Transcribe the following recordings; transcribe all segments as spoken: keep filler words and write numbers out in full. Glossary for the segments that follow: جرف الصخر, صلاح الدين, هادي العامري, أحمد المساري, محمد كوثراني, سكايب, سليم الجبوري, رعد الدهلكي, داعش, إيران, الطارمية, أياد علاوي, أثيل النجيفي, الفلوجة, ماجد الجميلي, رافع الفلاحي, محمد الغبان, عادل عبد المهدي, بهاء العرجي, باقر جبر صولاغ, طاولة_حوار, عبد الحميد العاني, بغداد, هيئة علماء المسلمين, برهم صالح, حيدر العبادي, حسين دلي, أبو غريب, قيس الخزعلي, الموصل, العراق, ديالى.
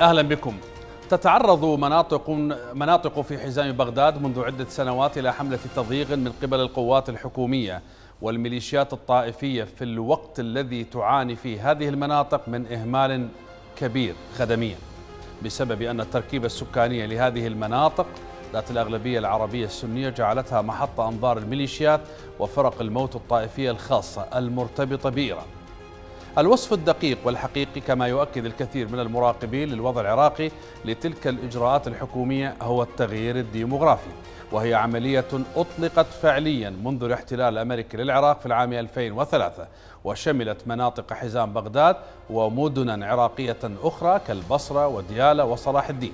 أهلا بكم. تتعرض مناطق مناطق في حزام بغداد منذ عدة سنوات إلى حملة تضييق من قبل القوات الحكومية والميليشيات الطائفية في الوقت الذي تعاني فيه هذه المناطق من إهمال كبير خدميا، بسبب أن التركيبة السكانية لهذه المناطق ذات الأغلبية العربية السنية جعلتها محط أنظار الميليشيات وفرق الموت الطائفية الخاصة المرتبطة بإيران. الوصف الدقيق والحقيقي كما يؤكد الكثير من المراقبين للوضع العراقي لتلك الإجراءات الحكومية هو التغيير الديموغرافي، وهي عملية أطلقت فعليا منذ الاحتلال الأمريكي للعراق في العام ألفين وثلاثة، وشملت مناطق حزام بغداد ومدنا عراقية أخرى كالبصرة وديالى وصلاح الدين.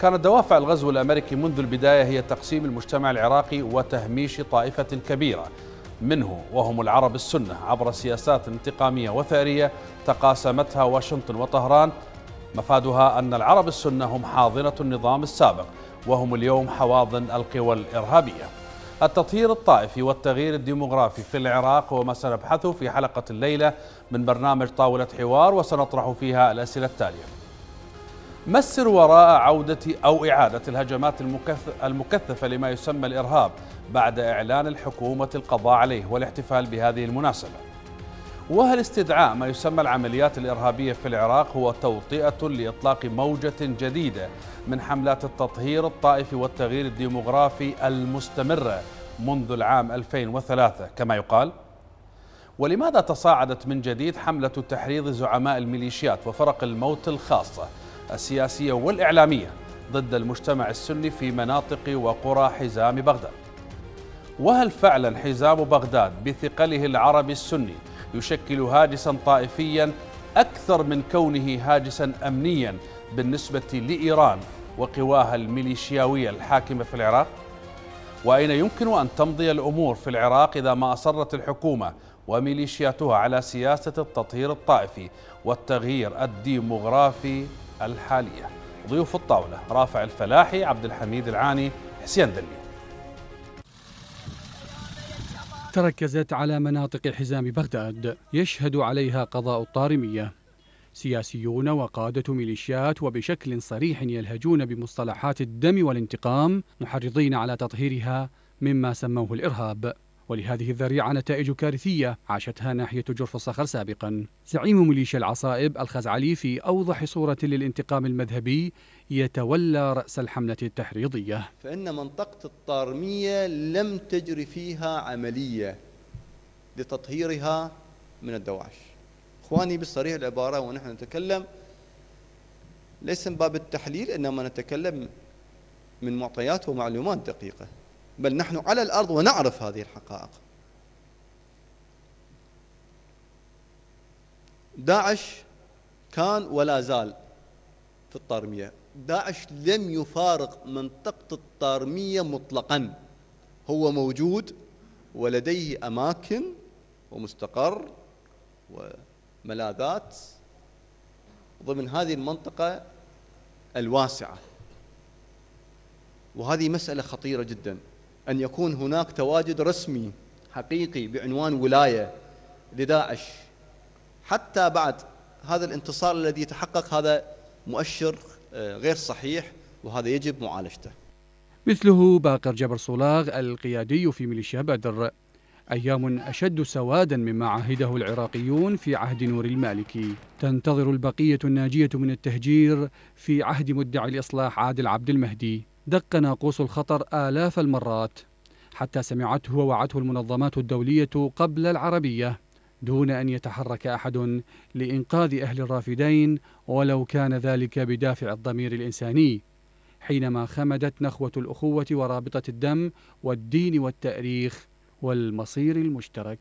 كانت دوافع الغزو الأمريكي منذ البداية هي تقسيم المجتمع العراقي وتهميش طائفة كبيرة منه وهم العرب السنة عبر سياسات انتقامية وثأرية تقاسمتها واشنطن وطهران، مفادها أن العرب السنة هم حاضنة النظام السابق وهم اليوم حواضن القوى الإرهابية. التطهير الطائفي والتغيير الديموغرافي في العراق هو ما سنبحثه في حلقة الليلة من برنامج طاولة حوار، وسنطرح فيها الأسئلة التالية: ما السر وراء عودة أو إعادة الهجمات المكثفة لما يسمى الإرهاب بعد إعلان الحكومة القضاء عليه والاحتفال بهذه المناسبة؟ وهل استدعاء ما يسمى العمليات الإرهابية في العراق هو توطئة لإطلاق موجة جديدة من حملات التطهير الطائفي والتغيير الديموغرافي المستمرة منذ العام ألفين وثلاثة كما يقال؟ ولماذا تصاعدت من جديد حملة تحريض زعماء الميليشيات وفرق الموت الخاصة السياسية والإعلامية ضد المجتمع السني في مناطق وقرى حزام بغداد؟ وهل فعلا حزام بغداد بثقله العربي السني يشكل هاجسا طائفيا أكثر من كونه هاجسا أمنيا بالنسبة لإيران وقواها الميليشياوية الحاكمة في العراق؟ وأين يمكن أن تمضي الأمور في العراق إذا ما أصرت الحكومة وميليشياتها على سياسة التطهير الطائفي والتغيير الديموغرافي الحالية؟ ضيوف الطاولة: رافع الفلاحي، عبد الحميد العاني، حسين دلي. تركزت على مناطق حزام بغداد يشهد عليها قضاء الطارمية، سياسيون وقادة ميليشيات وبشكل صريح يلهجون بمصطلحات الدم والانتقام، محرضين على تطهيرها مما سموه الإرهاب. ولهذه الذريعة نتائج كارثية عاشتها ناحية جرف الصخر سابقا. زعيم ميليشيا العصائب الخزعلي في أوضح صورة للانتقام المذهبي يتولى رأس الحملة التحريضية. فإن منطقة الطارمية لم تجري فيها عملية لتطهيرها من الدواعش. إخواني، بالصريح العبارة ونحن نتكلم ليس من باب التحليل، إنما نتكلم من معطيات ومعلومات دقيقة، بل نحن على الأرض ونعرف هذه الحقائق. داعش كان ولا زال في الطارمية، داعش لم يفارق منطقة الطارمية مطلقا، هو موجود ولديه أماكن ومستقر وملاذات ضمن هذه المنطقة الواسعة. وهذه مسألة خطيرة جدا، أن يكون هناك تواجد رسمي حقيقي بعنوان ولاية لداعش حتى بعد هذا الانتصار الذي تحقق، هذا مؤشر غير صحيح وهذا يجب معالجته. مثله باقر جبر صولاغ القيادي في ميليشيا بدر. أيام أشد سوادا مما عهده العراقيون في عهد نور المالكي، تنتظر البقية الناجية من التهجير في عهد مدعي الإصلاح عادل عبد المهدي. دق ناقوس الخطر آلاف المرات حتى سمعته ووعته المنظمات الدولية قبل العربية دون أن يتحرك أحد لإنقاذ أهل الرافدين، ولو كان ذلك بدافع الضمير الإنساني حينما خمدت نخوة الأخوة ورابطة الدم والدين والتاريخ والمصير المشترك.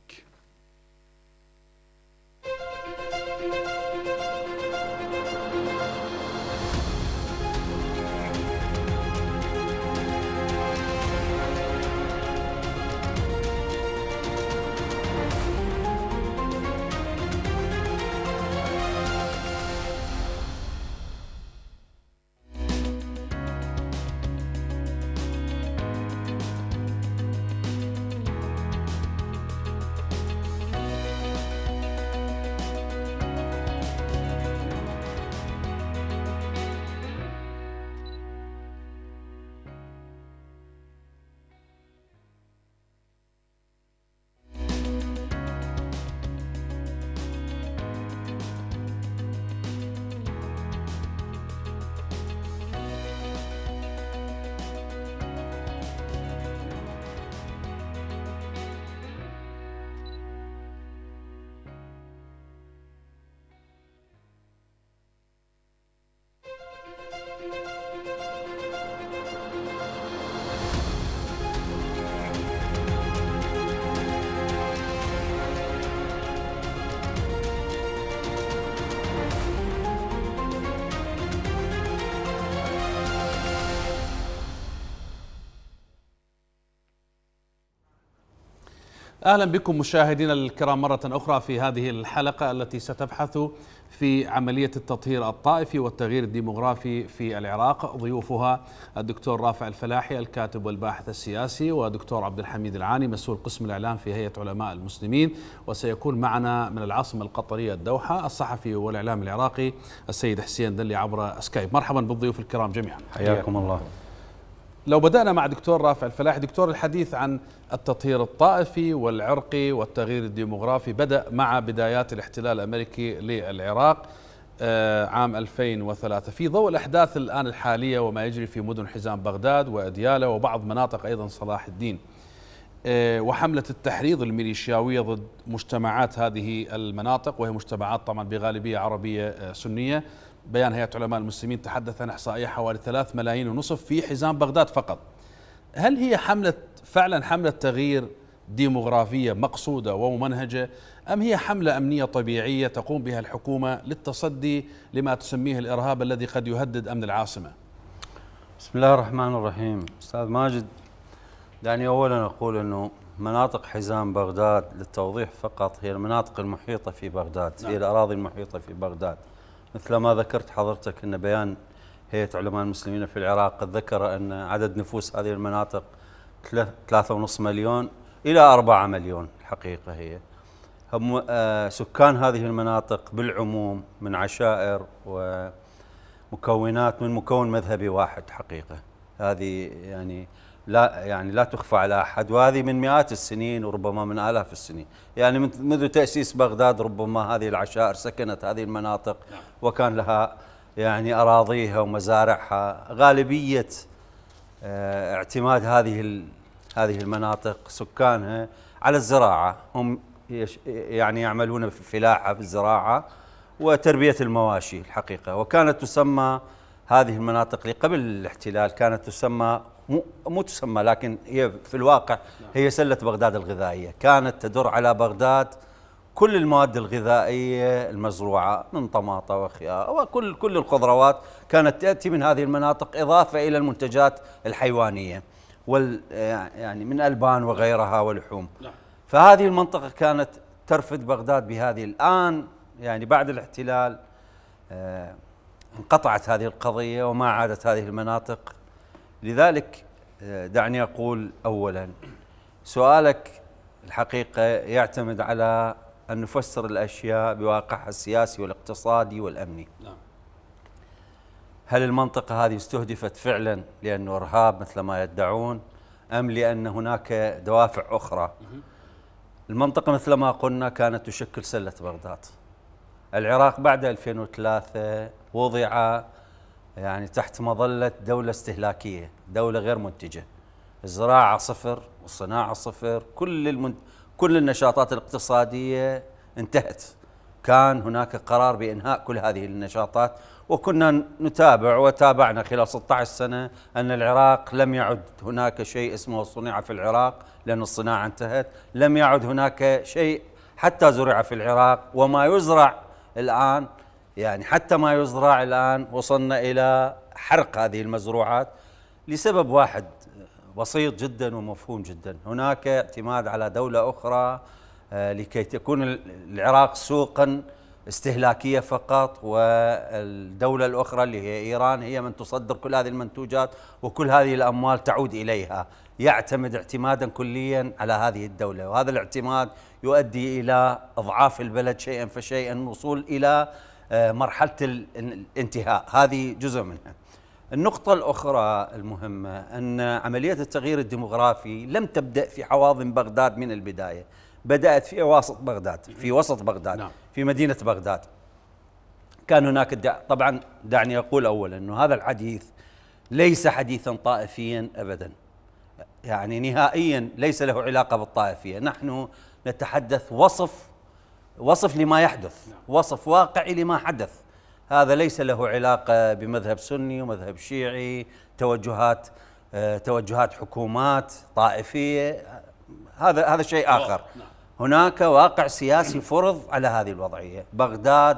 أهلا بكم مشاهدينا الكرام مرة أخرى في هذه الحلقة التي ستبحث في عملية التطهير الطائفي والتغيير الديمغرافي في العراق. ضيوفها الدكتور رافع الفلاحي الكاتب والباحث السياسي، ودكتور عبد الحميد العاني مسؤول قسم الإعلام في هيئة علماء المسلمين. وسيكون معنا من العاصمة القطرية الدوحة الصحفي والإعلام العراقي السيد حسين دلي عبر سكايب. مرحبا بالضيوف الكرام جميعا، حياكم الله. لو بدأنا مع دكتور رافع الفلاحي، دكتور الحديث عن التطهير الطائفي والعرقي والتغيير الديمغرافي بدأ مع بدايات الاحتلال الأمريكي للعراق عام ألفين وثلاثة. في ضوء الأحداث الآن الحالية وما يجري في مدن حزام بغداد وأديالة وبعض مناطق أيضا صلاح الدين وحملة التحريض الميليشياوية ضد مجتمعات هذه المناطق، وهي مجتمعات طبعا بغالبية عربية سنية، بيان هيئة علماء المسلمين تحدث عن إحصائية حوالي ثلاث ملايين ونصف في حزام بغداد فقط. هل هي حملة فعلا حملة تغيير ديمغرافية مقصودة وممنهجة، أم هي حملة أمنية طبيعية تقوم بها الحكومة للتصدي لما تسميه الإرهاب الذي قد يهدد أمن العاصمة؟ بسم الله الرحمن الرحيم. أستاذ ماجد، دعني أولا أقول أنه مناطق حزام بغداد للتوضيح فقط هي المناطق المحيطة في بغداد، نعم. هي الأراضي المحيطة في بغداد، مثل ما ذكرت حضرتك أن بيان هيئة علماء المسلمين في العراق قد ذكر أن عدد نفوس هذه المناطق ثلاثة ونصف مليون إلى أربعة مليون. الحقيقة هي هم سكان هذه المناطق بالعموم من عشائر ومكونات من مكون مذهبي واحد. حقيقة هذه يعني لا يعني لا تخفى على أحد، وهذه من مئات السنين وربما من آلاف السنين، يعني منذ تأسيس بغداد ربما هذه العشائر سكنت هذه المناطق وكان لها يعني أراضيها ومزارعها. غالبية اعتماد هذه هذه المناطق سكانها على الزراعة، هم يعني يعملون في الفلاحة في الزراعة وتربية المواشي الحقيقة. وكانت تسمى هذه المناطق قبل الاحتلال كانت تسمى مو مو تسمى لكن هي في الواقع هي سلة بغداد الغذائية، كانت تدور على بغداد كل المواد الغذائية المزروعة من طماطة وخيار وكل كل الخضروات كانت تأتي من هذه المناطق، إضافة إلى المنتجات الحيوانية وال يعني من ألبان وغيرها ولحوم. فهذه المنطقة كانت ترفد بغداد بهذه. الآن يعني بعد الاحتلال آه انقطعت هذه القضية وما عادت هذه المناطق. لذلك دعني أقول أولا سؤالك الحقيقة يعتمد على أن نفسر الأشياء بواقعها السياسي والاقتصادي والأمني. هل المنطقة هذه استهدفت فعلا لأنه إرهاب مثل ما يدعون، أم لأن هناك دوافع أخرى؟ المنطقة مثل ما قلنا كانت تشكل سلة بغداد. العراق بعد ألفين وثلاثة وضع يعني تحت مظلة دولة استهلاكية، دولة غير منتجة، الزراعة صفر والصناعة صفر، كل المن... كل النشاطات الاقتصادية انتهت. كان هناك قرار بإنهاء كل هذه النشاطات، وكنا نتابع وتابعنا خلال ستة عشر سنة أن العراق لم يعد هناك شيء اسمه صناعة في العراق لأن الصناعة انتهت، لم يعد هناك شيء حتى زرع في العراق، وما يزرع الآن يعني حتى ما يزرع الآن وصلنا إلى حرق هذه المزروعات لسبب واحد بسيط جدا ومفهوم جدا، هناك اعتماد على دولة أخرى لكي تكون العراق سوقا استهلاكية فقط، والدولة الأخرى اللي هي إيران هي من تصدر كل هذه المنتوجات وكل هذه الأموال تعود إليها. يعتمد اعتمادا كليا على هذه الدولة، وهذا الاعتماد يؤدي إلى إضعاف البلد شيئا فشيئا، الوصول إلى مرحلة الانتهاء. هذه جزء منها. النقطة الأخرى المهمة أن عملية التغيير الديمغرافي لم تبدأ في حواضن بغداد من البداية، بدأت في وسط بغداد، في وسط بغداد، في مدينة بغداد. كان هناك دع... طبعا دعني أقول أولا أنه هذا الحديث ليس حديثا طائفيا أبدا، يعني نهائيا ليس له علاقة بالطائفية. نحن نتحدث وصف وصف لما يحدث، وصف واقعي لما حدث. هذا ليس له علاقة بمذهب سني ومذهب شيعي، توجهات توجهات حكومات طائفية، هذا هذا شيء آخر. هناك واقع سياسي فرض على هذه الوضعية. بغداد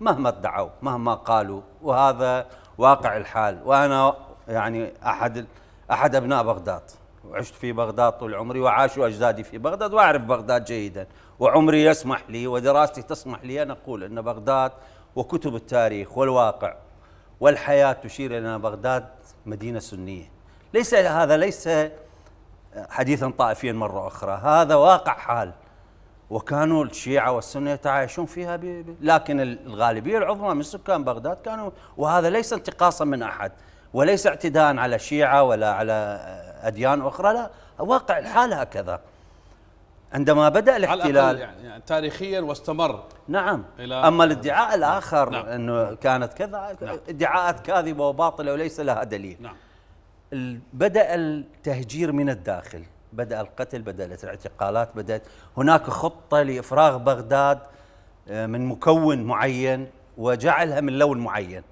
مهما ادعوا مهما قالوا وهذا واقع الحال، وأنا يعني أحد أحد أبناء بغداد، وعشت في بغداد طول عمري وعاشوا أجدادي في بغداد وأعرف بغداد جيدا، وعمري يسمح لي ودراستي تسمح لي أن أقول أن بغداد وكتب التاريخ والواقع والحياة تشير إلى أن بغداد مدينة سنية. ليس هذا ليس حديثا طائفيا مرة أخرى، هذا واقع حال، وكانوا الشيعة والسنة يتعايشون فيها بي بي. لكن الغالبية العظمى من سكان بغداد كانوا، وهذا ليس انتقاصا من أحد وليس اعتداء على شيعة ولا على أديان أخرى، لا، واقع الحال هكذا. عندما بدأ الاحتلال على الأقل يعني تاريخيا واستمر. نعم، أما الادعاء الآخر نعم. أنه كانت كذا نعم. ادعاءات كاذبة وباطلة وليس لها دليل. نعم. بدأ التهجير من الداخل، بدأ القتل، بدأت الاعتقالات، بدأت هناك خطة لإفراغ بغداد من مكون معين وجعلها من لون معين،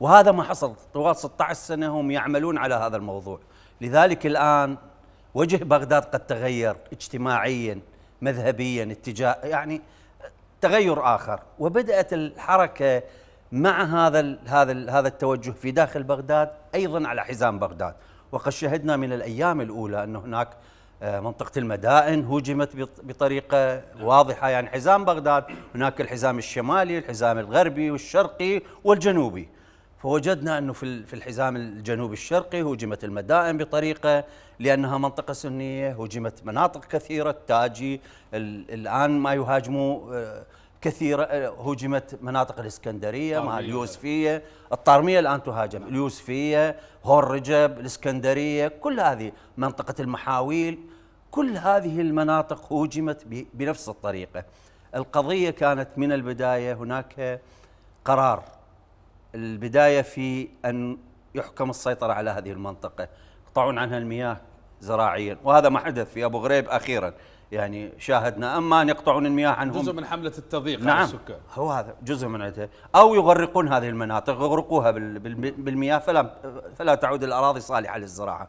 وهذا ما حصل طوال ستة عشر سنة هم يعملون على هذا الموضوع. لذلك الآن وجه بغداد قد تغير اجتماعيا مذهبيا اتجاه يعني تغير آخر، وبدأت الحركة مع هذا هذا هذا التوجه في داخل بغداد أيضا على حزام بغداد. وقد شهدنا من الأيام الأولى أن هناك منطقة المدائن هجمت بطريقة واضحة، يعني حزام بغداد هناك الحزام الشمالي، الحزام الغربي والشرقي والجنوبي، فوجدنا أنه في الحزام الجنوب الشرقي هجمت المدائن بطريقة لأنها منطقة سنية، هجمت مناطق كثيرة، التاجي الآن ما يهاجموا كثيرة، هجمت مناطق الإسكندرية مع اليوسفية، الطارمية الآن تهاجم، اليوسفية، هور رجب، الإسكندرية، كل هذه منطقة المحاويل، كل هذه المناطق هجمت بنفس الطريقة. القضية كانت من البداية هناك قرار، البداية في أن يحكم السيطرة على هذه المنطقة، يقطعون عنها المياه زراعيا، وهذا ما حدث في أبو غريب أخيرا، يعني شاهدنا، أما أن يقطعون المياه عنهم جزء من حملة التضييق نعم على السكان، هو هذا جزء من عده، أو يغرقون هذه المناطق، يغرقوها بالمياه فلا فلا تعود الأراضي صالحة للزراعة،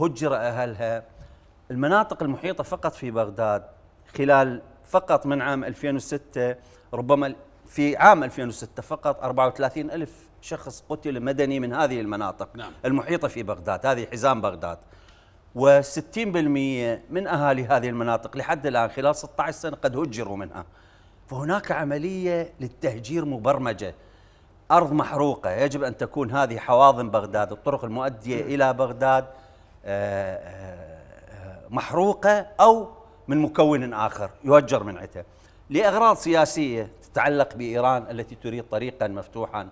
هجر أهلها. المناطق المحيطة فقط في بغداد خلال فقط من عام ألفين وستة، ربما في عام ألفين وستة فقط أربعة وثلاثين ألف شخص قتل مدني من هذه المناطق نعم. المحيطة في بغداد، هذه حزام بغداد، وستين بالمئة من أهالي هذه المناطق لحد الآن خلال ستة عشر سنة قد هجروا منها. فهناك عملية للتهجير مبرمجة، أرض محروقة، يجب أن تكون هذه حواضن بغداد، الطرق المؤدية إلى بغداد محروقة أو من مكون آخر يهجر من عتها لأغراض سياسية تتعلق بإيران التي تريد طريقا مفتوحا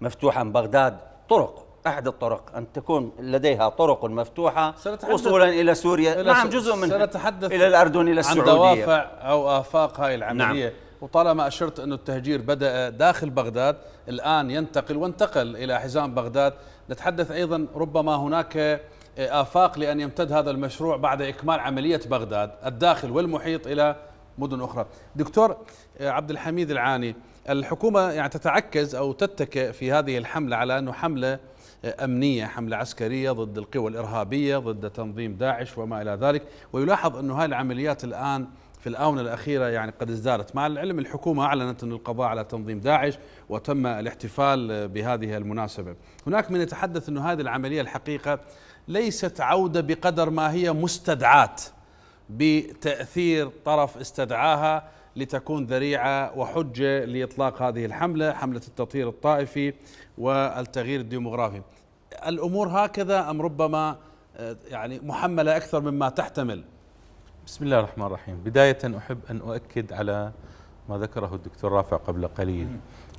مفتوحا بغداد، طرق، أحد الطرق أن تكون لديها طرق مفتوحة وصولا إلى سوريا إلى نعم جزء منها، إلى الأردن، إلى السعودية، عن دوافع أو آفاق هاي العملية نعم. وطالما أشرت أن التهجير بدأ داخل بغداد، الآن ينتقل وانتقل إلى حزام بغداد، نتحدث أيضا ربما هناك آفاق لأن يمتد هذا المشروع بعد إكمال عملية بغداد الداخل والمحيط إلى مدن أخرى. دكتور عبد الحميد العاني، الحكومة يعني تتعكز أو تتكئ في هذه الحملة على أنه حملة أمنية، حملة عسكرية ضد القوى الإرهابية، ضد تنظيم داعش وما إلى ذلك، ويلاحظ أنه هذه العمليات الآن في الآونة الأخيرة يعني قد ازدادت، مع العلم الحكومة أعلنت أن القضاء على تنظيم داعش وتم الاحتفال بهذه المناسبة. هناك من يتحدث أن هذه العملية الحقيقة ليست عودة بقدر ما هي مستدعات بتأثير طرف استدعاها لتكون ذريعة وحجة لإطلاق هذه الحملة، حملة التطهير الطائفي والتغيير الديموغرافي. الأمور هكذا أم ربما يعني محملة أكثر مما تحتمل؟ بسم الله الرحمن الرحيم. بداية أحب أن أؤكد على ما ذكره الدكتور رافع قبل قليل،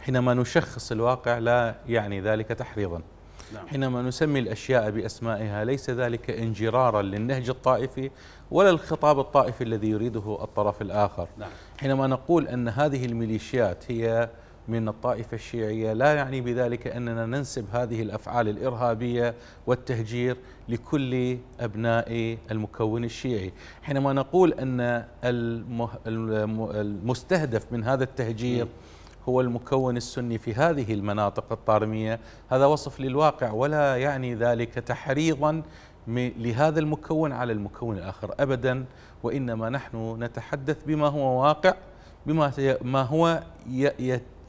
حينما نشخص الواقع لا يعني ذلك تحريضا، حينما نسمي الأشياء بأسمائها ليس ذلك انجرارا للنهج الطائفي ولا الخطاب الطائفي الذي يريده الطرف الآخر. حينما نقول أن هذه الميليشيات هي من الطائفة الشيعية لا يعني بذلك أننا ننسب هذه الأفعال الإرهابية والتهجير لكل أبناء المكون الشيعي. حينما نقول أن المستهدف من هذا التهجير هو المكون السني في هذه المناطق الطارمية، هذا وصف للواقع ولا يعني ذلك تحريضا لهذا المكون على المكون الآخر أبدا، وإنما نحن نتحدث بما هو واقع، بما ما هو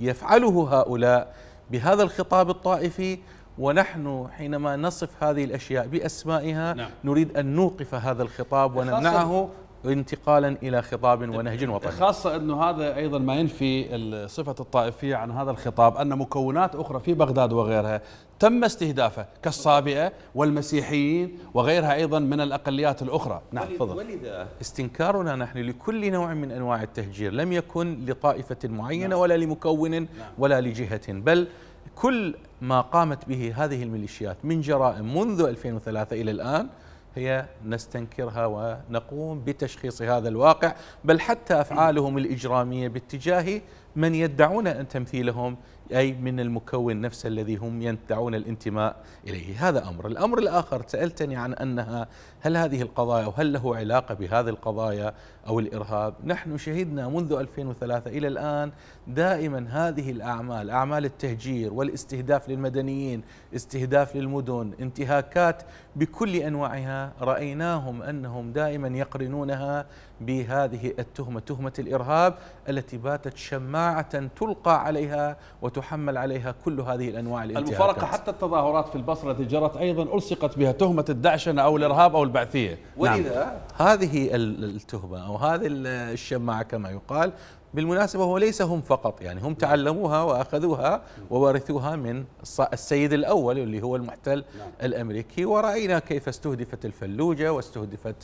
يفعله هؤلاء بهذا الخطاب الطائفي ونحن حينما نصف هذه الأشياء بأسمائها نعم. نريد أن نوقف هذا الخطاب ونمنعه انتقالا إلى خطاب ونهج وطني، خاصة أنه هذا أيضا ما ينفي صفة الطائفية عن هذا الخطاب، أن مكونات أخرى في بغداد وغيرها تم استهدافه كالصابئة والمسيحيين وغيرها أيضا من الأقليات الأخرى. نعم تفضل. ولذا استنكارنا نحن لكل نوع من أنواع التهجير لم يكن لطائفة معينة نعم. ولا لمكون نعم. ولا لجهة، بل كل ما قامت به هذه الميليشيات من جرائم منذ ألفين وثلاثة إلى الآن هي نستنكرها ونقوم بتشخيص هذا الواقع، بل حتى أفعالهم الإجرامية باتجاه من يدعون أن تمثيلهم أي من المكون نفسه الذي هم يدعون الانتماء إليه. هذا أمر. الأمر الآخر سألتني عن أنها هل هذه القضايا وهل له علاقة بهذه القضايا أو الإرهاب؟ نحن شهدنا منذ ألفين وثلاثة إلى الآن دائما هذه الأعمال، أعمال التهجير والاستهداف للمدنيين، استهداف للمدن، انتهاكات بكل أنواعها، رأيناهم أنهم دائما يقرنونها بهذه التهمة، تهمة الإرهاب التي باتت شماعة تلقى عليها وتحمل عليها كل هذه الأنواع الانتهاكات. المفارقة حتى التظاهرات في البصرة التي جرت أيضا ألصقت بها تهمة الدعشنة أو الإرهاب أو البعثية. ولذا نعم. هذه التهمة أو هذه الشماعة كما يقال، بالمناسبة هو ليس هم فقط، يعني هم تعلموها وأخذوها وورثوها من السيد الأول اللي هو المحتل الأمريكي، ورأينا كيف استهدفت الفلوجة واستهدفت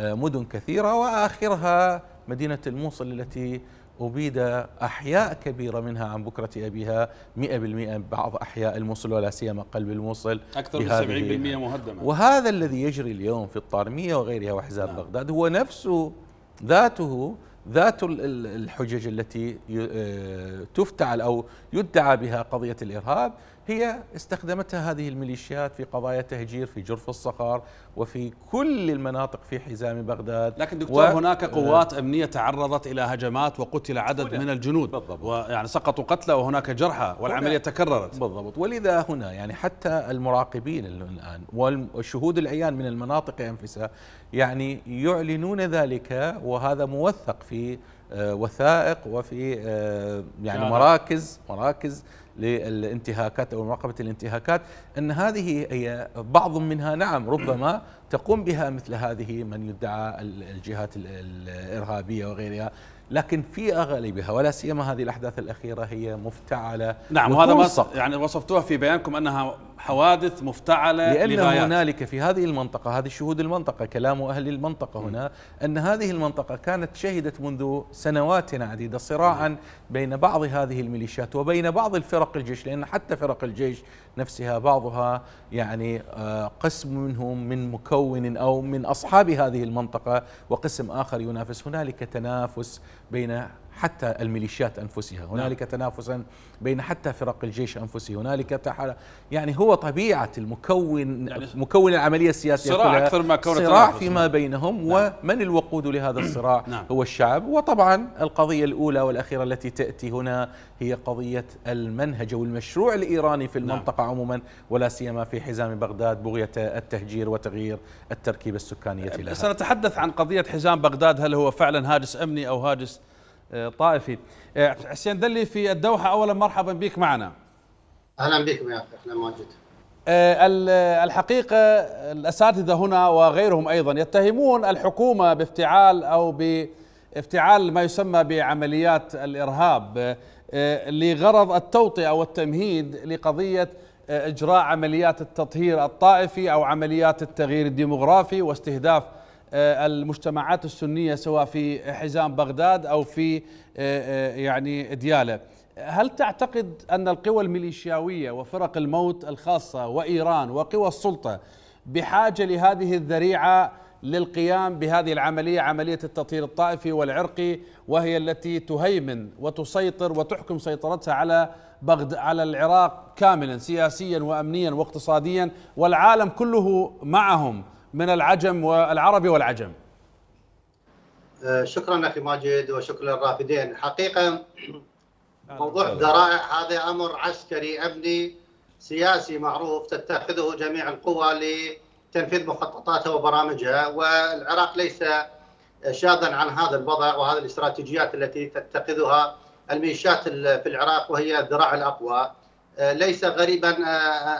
مدن كثيرة وآخرها مدينة الموصل التي أبيد أحياء كبيرة منها عن بكرة أبيها، مئة بالمئة بعض أحياء الموصل ولا سيما قلب الموصل أكثر من سبعين بالمئة مهدمة. وهذا الذي يجري اليوم في الطارمية وغيرها وأحزاب نعم. بغداد هو نفسه ذاته ذات الحجج التي تفتعل أو يدعى بها قضية الإرهاب هي استخدمتها هذه الميليشيات في قضايا تهجير في جرف الصخر وفي كل المناطق في حزام بغداد. لكن دكتور و... هناك قوات أمنية تعرضت إلى هجمات وقتل عدد من الجنود بالضبط. ويعني سقطوا قتلى وهناك جرحى والعملية تكررت بالضبط. ولذا هنا يعني حتى المراقبين الآن والشهود العيان من المناطق أنفسها يعني يعلنون ذلك، وهذا موثق في وثائق وفي يعني مراكز مراكز للانتهاكات أو مراقبة الانتهاكات، أن هذه هي بعض منها نعم ربما تقوم بها مثل هذه من يدعى الجهات الإرهابية وغيرها، لكن في أغلبها ولا سيما هذه الأحداث الأخيرة هي مفتعلة. نعم وهذا ما يعني وصفتوها في بيانكم أنها حوادث مفتعلة لأن لغايات. هنالك في هذه المنطقة، هذه شهود المنطقة كلام أهل المنطقة هنا أن هذه المنطقة كانت شهدت منذ سنوات عديدة صراعا بين بعض هذه الميليشيات وبين بعض الفرق الجيش، لأن حتى فرق الجيش نفسها بعضها يعني قسم منهم من مكون أو من أصحاب هذه المنطقة وقسم آخر ينافس. هنالك تنافس بين حتى الميليشيات أنفسها، هنالك نعم. تنافسا بين حتى فرق الجيش أنفسه، هنالك تحل... يعني هو طبيعة المكون يعني مكون العملية السياسية صراع أكثر ما كون صراع فيما بينهم نعم. ومن الوقود لهذا الصراع نعم. هو الشعب. وطبعا القضية الأولى والأخيرة التي تأتي هنا هي قضية المنهج والمشروع الإيراني في المنطقة نعم. عموما ولا سيما في حزام بغداد، بغية التهجير وتغيير التركيبة السكانية لها. سنتحدث عن قضية حزام بغداد، هل هو فعلا هاجس أمني أو هاجس طائفي؟ حسين دلي في الدوحة، أولا مرحبا بك معنا. أهلا بكم يا أخي، أهلا ماجد. الحقيقة الأساتذة هنا وغيرهم أيضا يتهمون الحكومة بافتعال أو بافتعال ما يسمى بعمليات الإرهاب لغرض التوطئة والتمهيد لقضية إجراء عمليات التطهير الطائفي أو عمليات التغيير الديمغرافي واستهداف المجتمعات السنية سواء في حزام بغداد أو في يعني ديالى. هل تعتقد أن القوى الميليشياوية وفرق الموت الخاصة وإيران وقوى السلطة بحاجة لهذه الذريعة للقيام بهذه العملية، عملية التطهير الطائفي والعرقي، وهي التي تهيمن وتسيطر وتحكم سيطرتها على بغد على العراق كاملا سياسيا وأمنيا واقتصاديا والعالم كله معهم من العجم والعربي والعجم؟ شكرا اخي ماجد وشكرا للرافدين. الحقيقه موضوع الذرائع هذا امر عسكري امني سياسي معروف تتخذه جميع القوى لتنفيذ مخططاتها وبرامجها، والعراق ليس شاذا عن هذا الوضع وهذه الاستراتيجيات التي تتخذها الميليشيات في العراق وهي الذراع الاقوى. ليس غريبا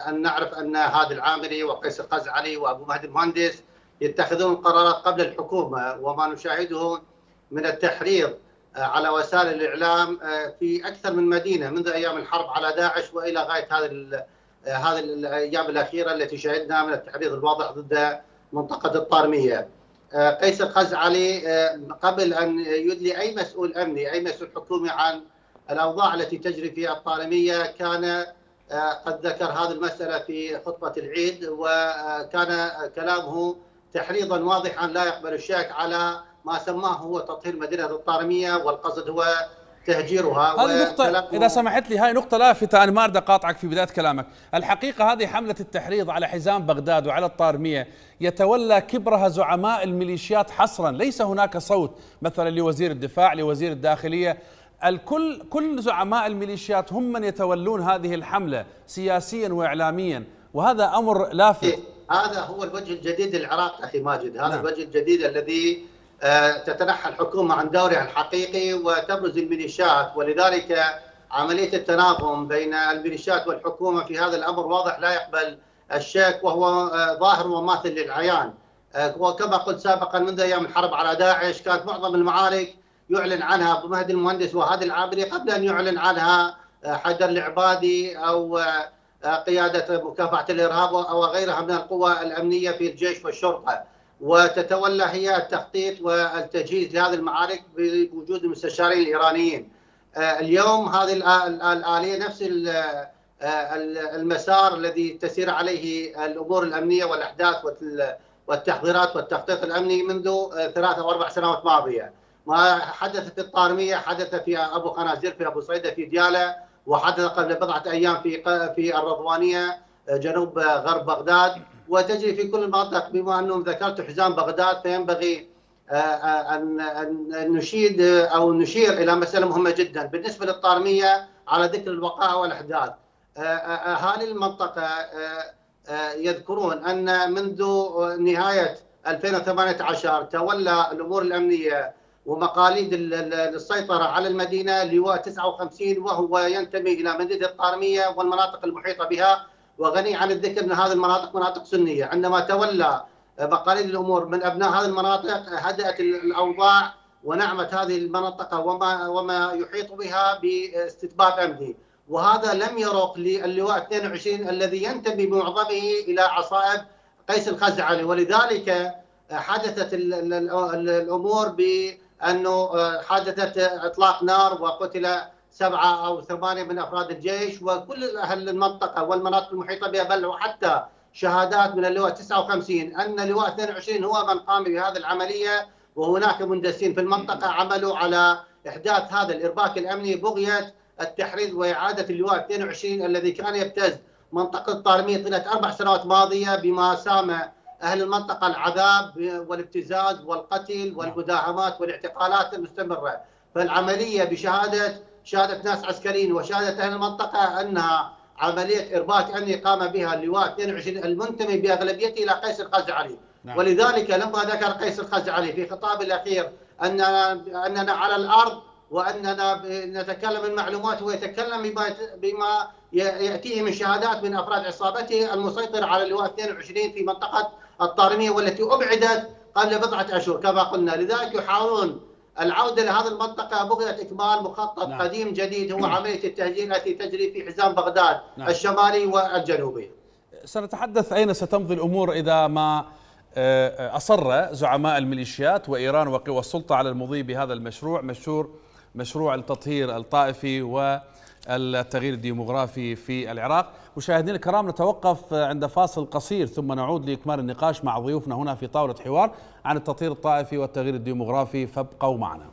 ان نعرف ان هادي العامري وقيس الخزعلي وابو مهدي المهندس يتخذون قرارات قبل الحكومه، وما نشاهده من التحريض على وسائل الاعلام في اكثر من مدينه منذ ايام الحرب على داعش والى غايه هذه هذه الايام الاخيره التي شهدنا من التحريض الواضح ضد منطقه الطارميه. قيس الخزعلي قبل ان يدلي اي مسؤول امني اي مسؤول حكومي عن الاوضاع التي تجري في الطارميه كان قد ذكر هذه المساله في خطبه العيد، وكان كلامه تحريضا واضحا لا يقبل الشك على ما سماه هو تطهير مدينه الطارميه، والقصد هو تهجيرها. هذه نقطة إذا سمحت لي، هاي نقطة لافتة، أنا ما أريد أقاطعك في بداية كلامك. الحقيقة هذه حملة التحريض على حزام بغداد وعلى الطارمية يتولى كبرها زعماء الميليشيات حصرا، ليس هناك صوت مثلا لوزير الدفاع لوزير الداخلية، الكل كل زعماء الميليشيات هم من يتولون هذه الحملة سياسيا وإعلاميا، وهذا أمر لافت. هذا هو الوجه الجديد للعراق أخي ماجد، هذا نعم. الوجه الجديد الذي تتنحى الحكومة عن دورها الحقيقي وتبرز الميليشيات، ولذلك عملية التناغم بين الميليشيات والحكومة في هذا الأمر واضح لا يقبل الشك، وهو ظاهر وماثل للعيان. وكما قلت سابقا منذ أيام الحرب على داعش كانت معظم المعارك يعلن عنها أبو مهدي المهندس وهادي العابري قبل أن يعلن عنها حيدر العبادي أو قيادة مكافحة الإرهاب أو غيرها من القوى الأمنية في الجيش والشرطة، وتتولى هي التخطيط والتجهيز لهذه المعارك بوجود المستشارين الإيرانيين. اليوم هذه الآلية نفس المسار الذي تسير عليه الأمور الأمنية والأحداث والتحضيرات والتخطيط الأمني منذ ثلاثة أو أربع سنوات ماضية. ما حدث في الطارمية حدث في أبو خنازير، في أبو صيدة، في ديالى، وحدث قبل بضعة أيام في في الرضوانية جنوب غرب بغداد، وتجري في كل المناطق. بما انهم ذكرتوا حزام بغداد فينبغي ان نشيد او نشير الى مساله مهمه جدا بالنسبه للطارميه على ذكر الوقائع والاحداث. اهالي المنطقه يذكرون ان منذ نهايه ألفين وثمانية عشر تولى الامور الامنيه ومقاليد السيطره على المدينه لواء تسعة وخمسين، وهو ينتمي الى مدينه الطارميه والمناطق المحيطه بها، وغني عن الذكر ان هذه المناطق مناطق سنيه. عندما تولى مقاليد الامور من ابناء هذه المناطق هدأت الاوضاع ونعمت هذه المنطقه وما وما يحيط بها باستتباب امني، وهذا لم يرق للواء اثنين وعشرين الذي ينتمي بمعظمه الى عصائب قيس الخزعلي، ولذلك حدثت الامور بانه حدثت اطلاق نار وقتل سبعة أو ثمانية من أفراد الجيش وكل أهل المنطقة والمناطق المحيطة بها، بل وحتى شهادات من اللواء تسعة وخمسين أن اللواء اثنين وعشرين هو من قام بهذه العملية، وهناك مندسين في المنطقة عملوا على إحداث هذا الإرباك الأمني بغية التحريض وإعادة اللواء اثنين وعشرين الذي كان يبتز منطقة الطارمية طيلة أربع سنوات ماضية، بما سام أهل المنطقة العذاب والابتزاز والقتل والمداهمات والاعتقالات المستمرة. فالعملية بشهادة شهادة ناس عسكريين وشهادة أهل المنطقة أنها عملية إرباك أمني قام بها اللواء اثنين وعشرين المنتمي بأغلبيته إلى قيس الخزعلي. نعم. ولذلك لما ذكر قيس الخزعلي في خطابه الأخير أننا أننا على الأرض وأننا نتكلم من معلومات، ويتكلم بما بما يأتيه من شهادات من أفراد عصابته المسيطر على اللواء اثنين وعشرين في منطقة الطارمية والتي أبعدت قبل بضعة أشهر كما قلنا. لذلك يحاولون العودة لهذه المنطقة بغية إكمال مخطط نعم. قديم جديد هو عملية التهجير التي تجري في حزام بغداد نعم. الشمالي والجنوبي. سنتحدث أين ستمضي الأمور إذا ما أصر زعماء الميليشيات وإيران وقوى السلطة على المضي بهذا المشروع، مشروع مشروع التطهير الطائفي والتغيير الديموغرافي في العراق. مشاهدينا الكرام، نتوقف عند فاصل قصير ثم نعود لإكمال النقاش مع ضيوفنا هنا في طاولة حوار عن التطهير الطائفي والتغيير الديموغرافي، فابقوا معنا.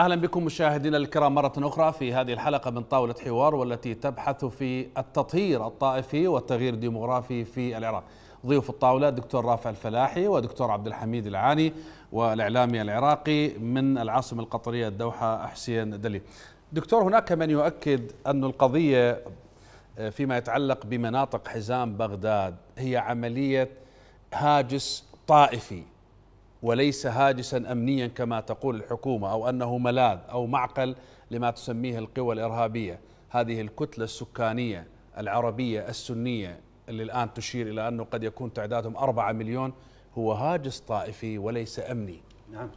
أهلا بكم مشاهدينا الكرام مرة أخرى في هذه الحلقة من طاولة حوار، والتي تبحث في التطهير الطائفي والتغيير الديمغرافي في العراق. ضيوف الطاولة دكتور رافع الفلاحي ودكتور عبد الحميد العاني، والإعلامي العراقي من العاصمة القطرية الدوحة حسين دلي. دكتور، هناك من يؤكد أن القضية فيما يتعلق بمناطق حزام بغداد هي عملية هاجس طائفي وليس هاجسا أمنيا كما تقول الحكومة، أو أنه ملاذ أو معقل لما تسميه القوى الإرهابية، هذه الكتلة السكانية العربية السنية اللي الآن تشير إلى أنه قد يكون تعدادهم أربعة مليون، هو هاجس طائفي وليس أمني. نعم،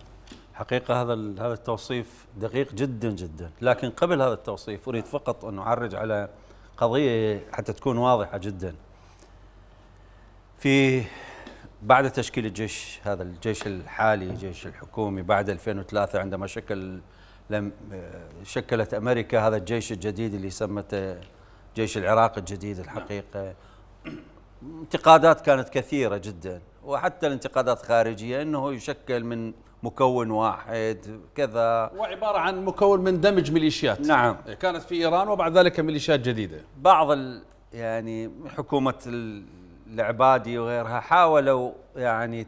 حقيقة هذا هذا التوصيف دقيق جدا جدا، لكن قبل هذا التوصيف أريد فقط أن أعرج على قضية حتى تكون واضحة جدا. في بعد تشكيل الجيش، هذا الجيش الحالي الجيش الحكومي بعد ألفين وثلاثة، عندما شكل لم شكلت أمريكا هذا الجيش الجديد اللي سمته جيش العراق الجديد، الحقيقة انتقادات كانت كثيرة جدا، وحتى الانتقادات خارجية أنه يشكل من مكون واحد كذا، وعبارة عن مكون من دمج ميليشيات. نعم، كانت في إيران وبعد ذلك ميليشيات جديدة. بعض ال يعني حكومة العبادي وغيرها حاولوا يعني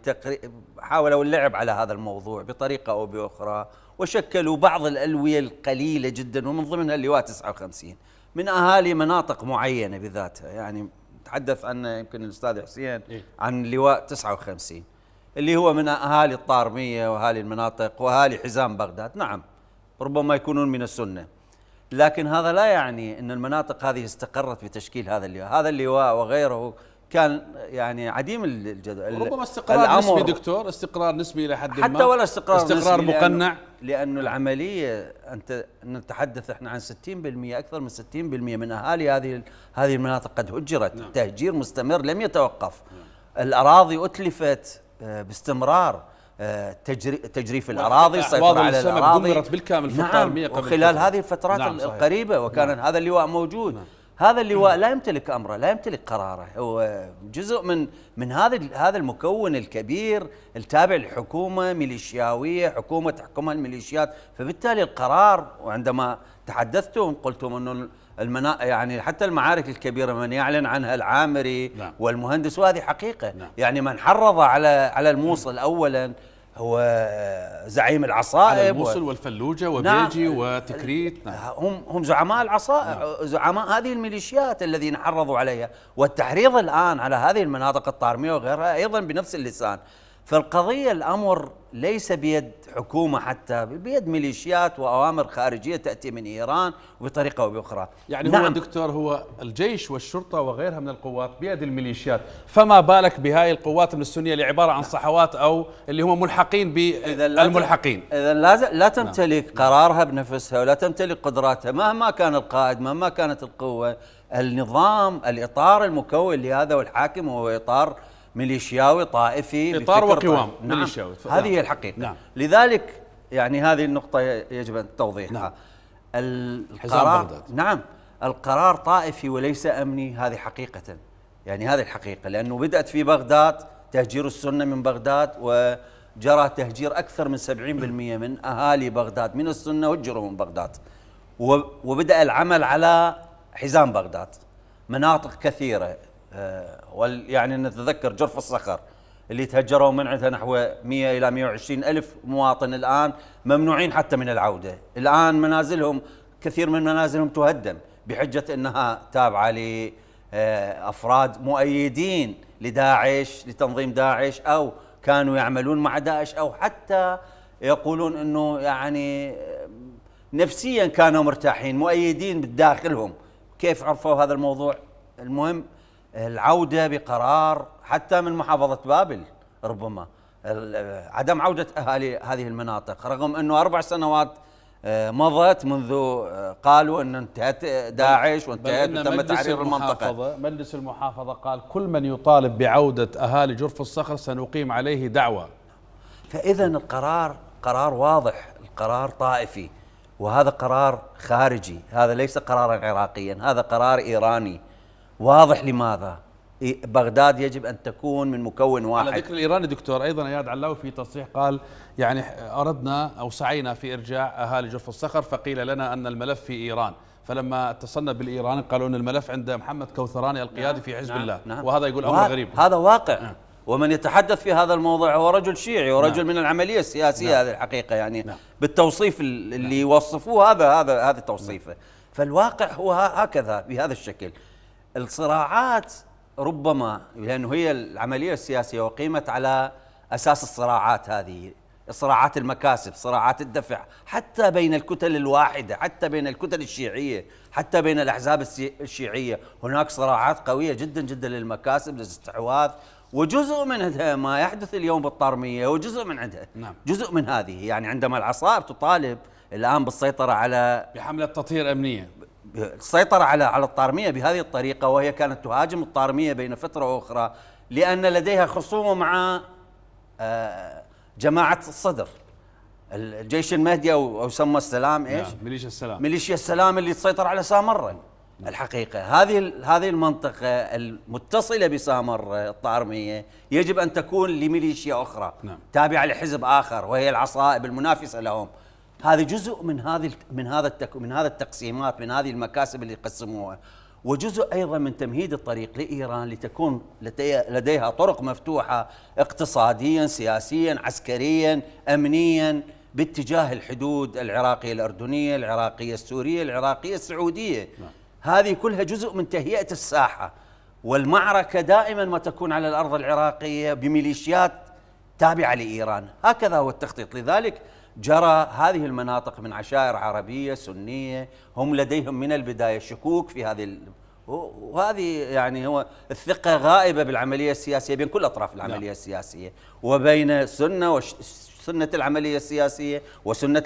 حاولوا اللعب على هذا الموضوع بطريقة أو بأخرى، وشكلوا بعض الألوية القليلة جدا، ومن ضمنها اللواء تسعة وخمسين من أهالي مناطق معينة بذاتها. يعني تحدث عنه يمكن الأستاذ حسين عن لواء تسعة وخمسين اللي هو من أهالي الطارمية وأهالي المناطق وأهالي حزام بغداد. نعم، ربما يكونون من السنة، لكن هذا لا يعني أن المناطق هذه استقرت بتشكيل هذا اللواء. هذا اللواء وغيره كان يعني عديم الجدل، ربما استقرار نسبي دكتور، استقرار نسبي إلى حد ما، حتى ولا استقرار, استقرار نسبي مقنع، لأنه العملية أنت نتحدث إحنا عن ستين بالمئة، أكثر من ستين بالمئة من أهالي هذه هذه المناطق قد هجرت. نعم، تهجير مستمر لم يتوقف. نعم، الأراضي أتلفت باستمرار، تجري تجريف الأراضي، سيطرة على الأراضي دمرت بالكامل في الطارمية. نعم، وخلال هذه الفترات نعم القريبة، وكان نعم هذا اللواء موجود. نعم، هذا اللواء لا يمتلك امره، لا يمتلك قراره، هو جزء من من هذا هذا المكون الكبير التابع للحكومه، ميليشياويه، حكومه تحكمها الميليشيات. فبالتالي القرار، وعندما تحدثتم قلتم انه المنا... يعني حتى المعارك الكبيره من يعلن عنها العامري. نعم، والمهندس، وهذه حقيقه. نعم، يعني من حرض على على الموصل اولا هو زعيم العصائب، على الموصل و... والفلوجة وبيجي. نعم، وتكريت. نعم، هم هم زعماء العصائب. نعم، زعماء هذه الميليشيات الذين حرضوا عليها، والتحريض الآن على هذه المناطق الطارمية وغيرها أيضا بنفس اللسان. فالقضية الأمر ليس بيد حكومة، حتى بيد ميليشيات وأوامر خارجية تأتي من إيران بطريقة أو بأخرى. يعني نعم، هو دكتور هو الجيش والشرطة وغيرها من القوات بيد الميليشيات، فما بالك بهاي القوات السنية اللي عبارة عن صحوات أو اللي هم ملحقين بالملحقين. إذا لا تمتلك نعم قرارها بنفسها ولا تمتلك قدراتها، مهما كان القائد، مهما كانت القوة، النظام الإطار المكون لهذا والحاكم هو إطار ميليشياوي طائفي، إطار وقوام. نعم، ميليشياوي، هذه هي الحقيقة. نعم، لذلك يعني هذه النقطة يجب أن توضيحها. نعم، القرار نعم القرار طائفي وليس أمني، هذه حقيقة، يعني هذه الحقيقة، لأنه بدأت في بغداد تهجير السنة من بغداد، وجرى تهجير أكثر من سبعين بالمئة من أهالي بغداد من السنة، هجروا من بغداد، وبدأ العمل على حزام بغداد، مناطق كثيرة، يعني نتذكر جرف الصخر اللي تهجروا من عندها نحو مئة إلى مئة وعشرين ألف مواطن، الآن ممنوعين حتى من العودة، الآن منازلهم كثير من منازلهم تهدم بحجة أنها تابعة لأفراد مؤيدين لداعش، لتنظيم داعش، أو كانوا يعملون مع داعش، أو حتى يقولون أنه يعني نفسيا كانوا مرتاحين، مؤيدين بداخلهم. كيف عرفوا هذا الموضوع؟ المهم العودة بقرار حتى من محافظة بابل، ربما عدم عودة أهالي هذه المناطق، رغم أنه أربع سنوات مضت منذ قالوا أن انتهت داعش وانتهت وتم تعريب المنطقة. مجلس المحافظة قال كل من يطالب بعودة أهالي جرف الصخر سنقيم عليه دعوة. فإذا القرار قرار واضح، القرار طائفي، وهذا قرار خارجي، هذا ليس قرارا عراقيا، هذا قرار إيراني. واضح لماذا؟ بغداد يجب أن تكون من مكون واحد. على ذكر الإيراني دكتور، أيضا أياد علاوي في تصريح قال يعني أردنا أو سعينا في إرجاع أهالي جرف الصخر فقيل لنا أن الملف في إيران، فلما اتصلنا بالإيران قالوا أن الملف عند محمد كوثراني القيادي في حزب نعم الله نعم، وهذا يقول أمر غريب، هذا واقع نعم. ومن يتحدث في هذا الموضوع هو رجل شيعي ورجل نعم من العملية السياسية نعم، هذه الحقيقة يعني نعم بالتوصيف اللي نعم يوصفوه هذا هذا هذا توصيفه نعم. فالواقع هو هكذا بهذا الشكل. الصراعات ربما لأنه هي العملية السياسية وقيمت على أساس الصراعات، هذه صراعات المكاسب، صراعات الدفع، حتى بين الكتل الواحدة، حتى بين الكتل الشيعية، حتى بين الأحزاب الشيعية هناك صراعات قوية جدا جدا للمكاسب، للاستحواذ، وجزء منها ما يحدث اليوم بالطارمية، وجزء من عندها نعم جزء من هذه يعني عندما العصائب تطالب الآن بالسيطرة على بحملة تطهير أمنية، السيطرة على على الطارمية بهذه الطريقة، وهي كانت تهاجم الطارمية بين فترة وأخرى لأن لديها خصومة مع جماعة الصدر، الجيش المهدي أو يسمى السلام، إيش؟ ميليشيا السلام، ميليشيا السلام اللي تسيطر على سامرة. الحقيقة هذه هذه المنطقة المتصلة بسامرة الطارمية يجب أن تكون لميليشيا أخرى نعم تابعة لحزب آخر وهي العصائب المنافسة لهم. هذا جزء من هذه من هذا من هذا التقسيمات، من هذه المكاسب اللي يقسموها، وجزء ايضا من تمهيد الطريق لايران لتكون لديها طرق مفتوحه اقتصاديا، سياسيا، عسكريا، امنيا باتجاه الحدود العراقيه الاردنيه، العراقيه السوريه، العراقيه السعوديه. هذه كلها جزء من تهيئه الساحه، والمعركه دائما ما تكون على الارض العراقيه بميليشيات تابعه لايران، هكذا هو التخطيط. لذلك جرى هذه المناطق من عشائر عربية سنية هم لديهم من البداية شكوك في هذه ال... وهذه يعني هو الثقة غائبة بالعملية السياسية بين كل أطراف العملية لا. السياسية وبين سنة وش... سنة العملية السياسية وسنة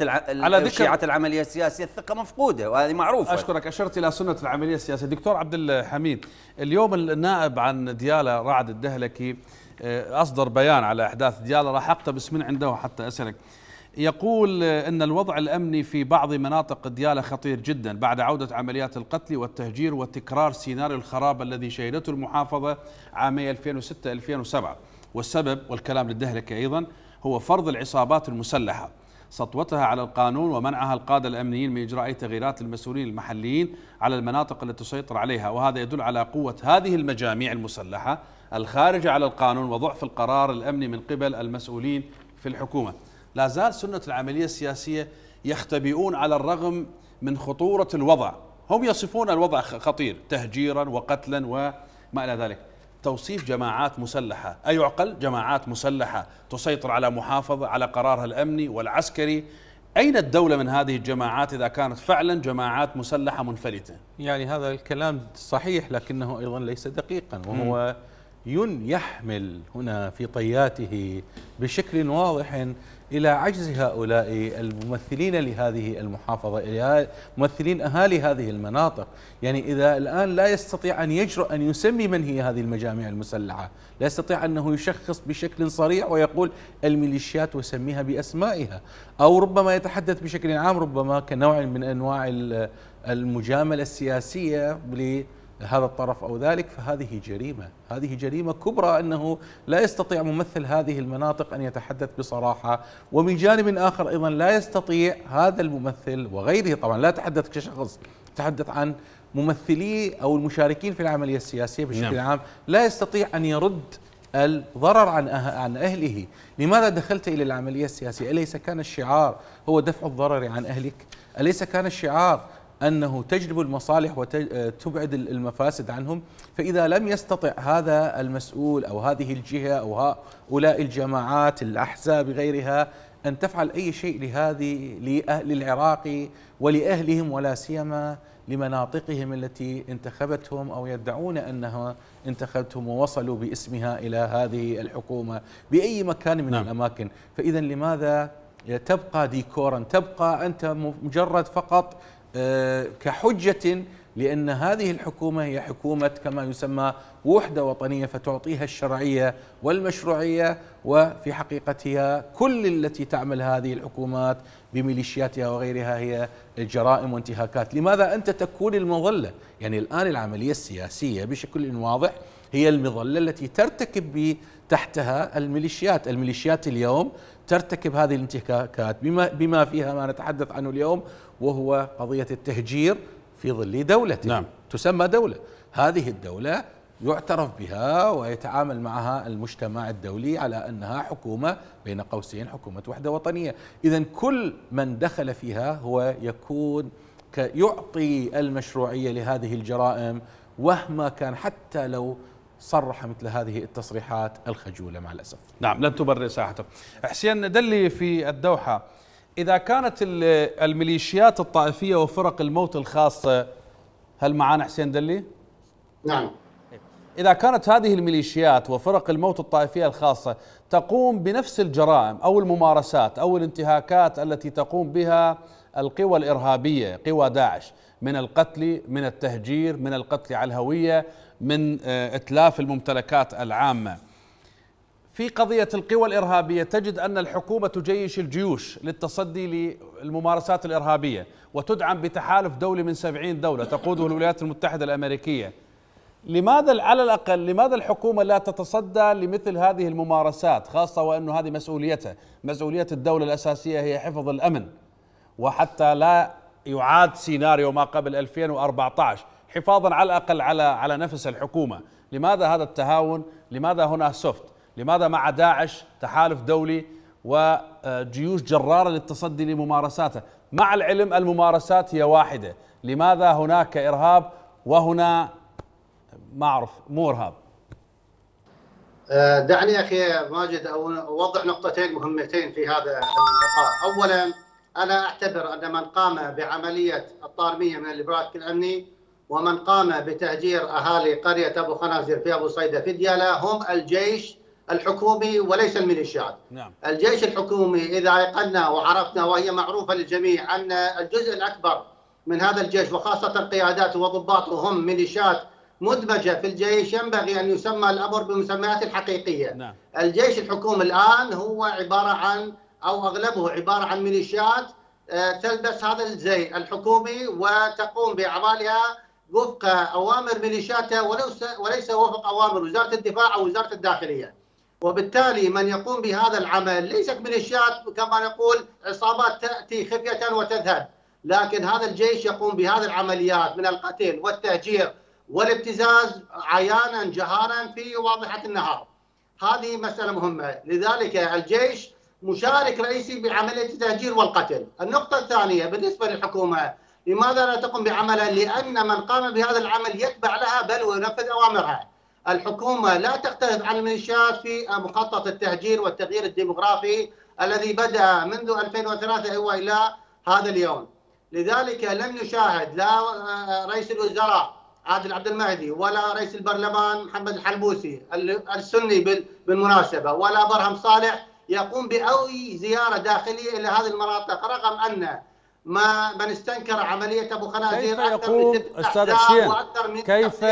شيعة العملية السياسية، الثقة مفقودة وهذه معروفة. أشكرك، أشرت إلى سنة العملية السياسية. دكتور عبد الحميد، اليوم النائب عن ديالى رعد الدهلكي أصدر بيان على أحداث ديالى، راح أقتبس من عنده حتى أسألك. يقول أن الوضع الأمني في بعض مناطق ديالى خطير جدا بعد عودة عمليات القتل والتهجير وتكرار سيناريو الخراب الذي شهدته المحافظة عامي ألفين وستة ألفين وسبعة، والسبب والكلام للدهلكي أيضا هو فرض العصابات المسلحة، سطوتها على القانون ومنعها القادة الأمنيين من إجراء أي تغييرات للمسؤولين المحليين على المناطق التي تسيطر عليها، وهذا يدل على قوة هذه المجاميع المسلحة الخارجة على القانون وضعف القرار الأمني من قبل المسؤولين في الحكومة. لا زال سنة العملية السياسية يختبئون على الرغم من خطورة الوضع، هم يصفون الوضع خطير تهجيرا وقتلا وما إلى ذلك، توصيف جماعات مسلحة أيعقل؟ جماعات مسلحة تسيطر على محافظة على قرارها الأمني والعسكري، أين الدولة من هذه الجماعات إذا كانت فعلا جماعات مسلحة منفلتة؟ يعني هذا الكلام صحيح لكنه أيضا ليس دقيقا، وهو يحمل هنا في طياته بشكل واضح إلى عجز هؤلاء الممثلين لهذه المحافظة، إلى ممثلين أهالي هذه المناطق. يعني إذا الآن لا يستطيع أن يجرؤ أن يسمي من هي هذه المجاميع المسلحة، لا يستطيع أنه يشخص بشكل صريح ويقول الميليشيات ويسميها بأسمائها، أو ربما يتحدث بشكل عام ربما كنوع من أنواع المجاملة السياسية ل هذا الطرف أو ذلك، فهذه جريمة، هذه جريمة كبرى أنه لا يستطيع ممثل هذه المناطق أن يتحدث بصراحة. ومن جانب آخر أيضا لا يستطيع هذا الممثل وغيره، طبعا لا أتحدث كشخص، أتحدث عن ممثلي أو المشاركين في العملية السياسية بشكل نعم. عام، لا يستطيع أن يرد الضرر عن عن أهله. لماذا دخلت إلى العملية السياسية؟ أليس كان الشعار هو دفع الضرر عن أهلك؟ أليس كان الشعار أنه تجلب المصالح وتبعد المفاسد عنهم؟ فإذا لم يستطع هذا المسؤول أو هذه الجهة أو هؤلاء الجماعات الأحزاب غيرها أن تفعل أي شيء لهذه للعراق ولأهلهم ولا سيما لمناطقهم التي انتخبتهم أو يدعون أنها انتخبتهم ووصلوا باسمها إلى هذه الحكومة بأي مكان من نعم. الأماكن، فإذا لماذا تبقى ديكورا، تبقى أنت مجرد فقط كحجة لأن هذه الحكومة هي حكومة كما يسمى وحدة وطنية فتعطيها الشرعية والمشروعية، وفي حقيقتها كل التي تعمل هذه الحكومات بميليشياتها وغيرها هي الجرائم وانتهاكات. لماذا أنت تكون المظلة؟ يعني الآن العملية السياسية بشكل واضح هي المظلة التي ترتكب تحتها الميليشيات. الميليشيات اليوم ترتكب هذه الانتهاكات بما فيها ما نتحدث عنه اليوم، وهو قضية التهجير في ظل دولة نعم. تسمى دولة. هذه الدولة يعترف بها ويتعامل معها المجتمع الدولي على أنها حكومة بين قوسين حكومة وحدة وطنية. إذن كل من دخل فيها هو يكون يعطي المشروعية لهذه الجرائم، وهما كان حتى لو صرح مثل هذه التصريحات الخجولة مع الأسف. نعم لن تبرر ساحته. حسين دلي في الدوحة، إذا كانت الميليشيات الطائفية وفرق الموت الخاصة، هل معانا حسين دلي؟ نعم. إذا كانت هذه الميليشيات وفرق الموت الطائفية الخاصة تقوم بنفس الجرائم أو الممارسات أو الانتهاكات التي تقوم بها القوى الإرهابية قوى داعش، من القتل، من التهجير، من القتل على الهوية، من إتلاف الممتلكات العامة، في قضية القوى الإرهابية تجد أن الحكومة تجيش الجيوش للتصدي للممارسات الإرهابية، وتدعم بتحالف دولي من سبعين دولة تقوده الولايات المتحدة الأمريكية. لماذا على الأقل لماذا الحكومة لا تتصدى لمثل هذه الممارسات، خاصة وأن هذه مسؤوليتها، مسؤولية الدولة الأساسية هي حفظ الأمن، وحتى لا يعاد سيناريو ما قبل ألفين وأربعة عشر حفاظا على الأقل على على نفس الحكومة. لماذا هذا التهاون؟ لماذا هنا سوفت؟ لماذا مع داعش تحالف دولي وجيوش جرارة للتصدي لممارساته، مع العلم الممارسات هي واحدة؟ لماذا هناك إرهاب وهنا ما أعرف مو إرهاب؟ دعني أخي ماجد أوضح نقطتين مهمتين في هذا اللقاء. أولا، أنا أعتبر أن من قام بعملية الطارمية من الإبراك الأمني ومن قام بتهجير أهالي قرية أبو خنازير في أبو صيدة في ديالى هم الجيش الحكومي وليس الميليشيات. نعم. الجيش الحكومي إذا عقلنا وعرفنا، وهي معروفة للجميع، أن الجزء الأكبر من هذا الجيش وخاصة قياداته وضباطه هم ميليشيات مدمجة في الجيش، ينبغي أن يسمى الأمر بمسمياته الحقيقية. نعم. الجيش الحكومي الآن هو عبارة عن أو أغلبه عبارة عن ميليشيات تلبس هذا الزي الحكومي وتقوم بأعمالها وفق أوامر ميليشياتها وليس وفق أوامر وزارة الدفاع أو وزارة الداخلية. وبالتالي من يقوم بهذا العمل ليست ميليشيات كما نقول عصابات تأتي خفية وتذهب، لكن هذا الجيش يقوم بهذه العمليات من القتل والتهجير والابتزاز عيانا جهارا في واضحة النهار. هذه مسألة مهمة. لذلك الجيش مشارك رئيسي بعملية التهجير والقتل. النقطة الثانية بالنسبة للحكومة، لماذا لا تقوم بعملها؟ لأن من قام بهذا العمل يتبع لها بل وينفذ أوامرها. الحكومة لا تختلف عن الميليشيات في مخطط التهجير والتغيير الديمغرافي الذي بدأ منذ ألفين وثلاثة وإلى هذا اليوم. لذلك لم نشاهد لا رئيس الوزراء عادل عبد المهدي ولا رئيس البرلمان محمد الحلبوسي السني بالمناسبة ولا برهم صالح يقوم بأي زيارة داخلية إلى هذه المناطق، رغم أن ما من استنكر عملية أبو خنازير أكثر من أستاذ حسين، كيف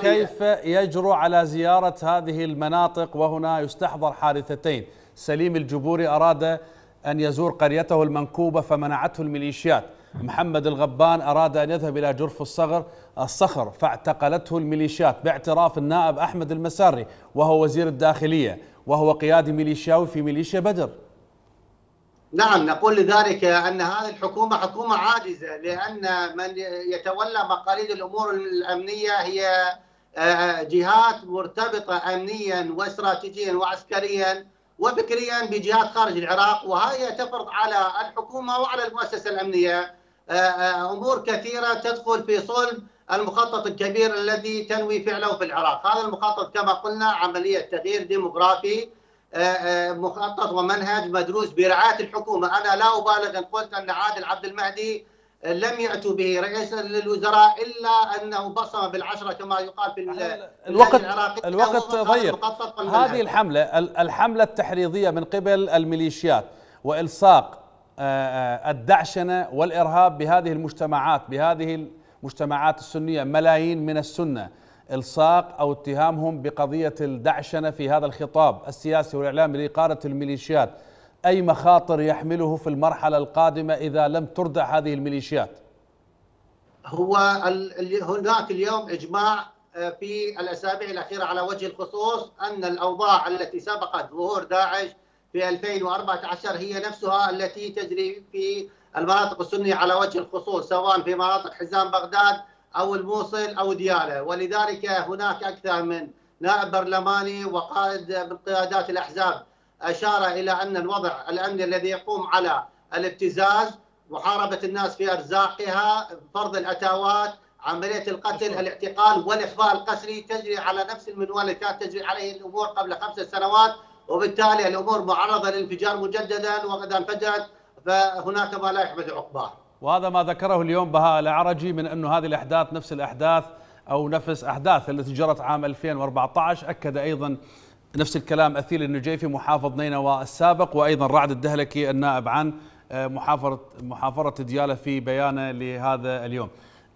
كيف يجرؤ على زيارة هذه المناطق وهنا يستحضر حادثتين؟ سليم الجبوري أراد أن يزور قريته المنكوبة فمنعته الميليشيات، محمد الغبان أراد أن يذهب إلى جرف الصخر الصخر فاعتقلته الميليشيات باعتراف النائب أحمد المساري وهو وزير الداخلية وهو قيادي ميليشياوي في ميليشيا بدر. نعم، نقول لذلك أن هذه الحكومة حكومة عاجزة، لأن من يتولى مقاليد الأمور الأمنية هي جهات مرتبطة أمنيا واستراتيجيا وعسكريا وفكريا بجهات خارج العراق، وهي تفرض على الحكومة وعلى المؤسسة الأمنية أمور كثيرة تدخل في صلب المخطط الكبير الذي تنوي فعله في العراق. هذا المخطط كما قلنا عملية تغيير ديموغرافي، مخطط ومنهج مدروس برعاية الحكومة. أنا لا أبالغ إن قلت أن عادل عبد المهدي لم يأتوا به رئيسا للوزراء إلا أنه بصم بالعشرة كما يقال في الوقت العراقي. الوقت ضيق. هذه الحملة الحملة التحريضية من قبل الميليشيات وإلصاق الدعشنة والإرهاب بهذه المجتمعات بهذه المجتمعات السنية، ملايين من السنة، إلصاق أو اتهامهم بقضية الدعشنة في هذا الخطاب السياسي والإعلامي لإقالة الميليشيات، أي مخاطر يحمله في المرحلة القادمة إذا لم تردع هذه الميليشيات؟ هو ال... هناك اليوم إجماع في الأسابيع الأخيرة، على وجه الخصوص أن الأوضاع التي سبقت ظهور داعش في ألفين وأربعة عشر هي نفسها التي تجري في المناطق السنية على وجه الخصوص، سواء في مناطق حزام بغداد أو الموصل أو ديالة. ولذلك هناك أكثر من نائب برلماني وقائد من قيادات الأحزاب أشار إلى أن الوضع الأمني الذي يقوم على الابتزاز، محاربة الناس في أرزاقها، فرض الأتاوات، عملية القتل، الاعتقال والإخفاء القسري تجري على نفس المنوال التي كانت تجري عليه الأمور قبل خمس سنوات، وبالتالي الأمور معرضة للانفجار مجددا، وإذا انفجرت فهناك ما لا يحمد عقباه. وهذا ما ذكره اليوم بهاء العرجي من أنه هذه الأحداث نفس الأحداث أو نفس أحداث التي جرت عام ألفين وأربعة عشر. أكد أيضا نفس الكلام أثيل النجيفي محافظ نينوى السابق، وأيضا رعد الدهلكي النائب عن محافظة محافظة ديالى في بيانه لهذا اليوم.